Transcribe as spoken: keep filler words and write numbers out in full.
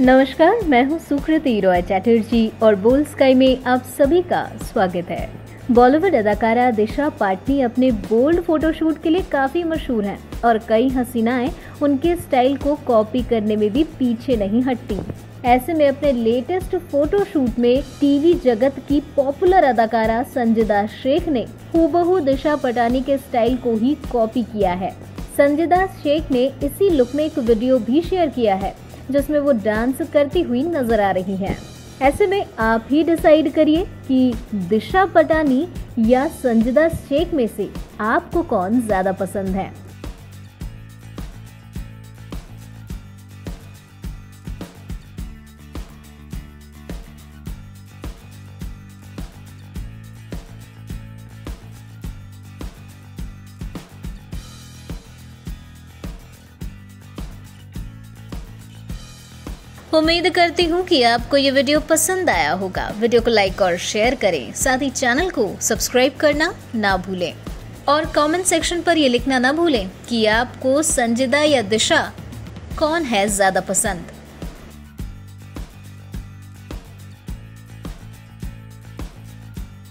नमस्कार, मैं हूं सुकृति रॉय चैटर्जी और बोल स्काई में आप सभी का स्वागत है। बॉलीवुड अदाकारा दिशा पाटनी अपने बोल्ड फोटोशूट के लिए काफ़ी मशहूर हैं और कई हसीनाएं उनके स्टाइल को कॉपी करने में भी पीछे नहीं हटती। ऐसे में अपने लेटेस्ट फोटोशूट में टीवी जगत की पॉपुलर अदाकारा संजीदा शेख ने हूबहू दिशा पाटनी के स्टाइल को ही कॉपी किया है। संजीदा शेख ने इसी लुक में एक वीडियो भी शेयर किया है जिसमें वो डांस करती हुई नजर आ रही हैं। ऐसे में आप ही डिसाइड करिए कि दिशा पाटनी या संजीदा शेख में से आपको कौन ज्यादा पसंद है। उम्मीद करती हूँ कि आपको ये वीडियो पसंद आया होगा। वीडियो को लाइक और शेयर करें, साथ ही चैनल को सब्सक्राइब करना ना भूलें और कमेंट सेक्शन पर ये लिखना ना भूलें कि आपको संजीदा या दिशा कौन है ज़्यादा पसंद।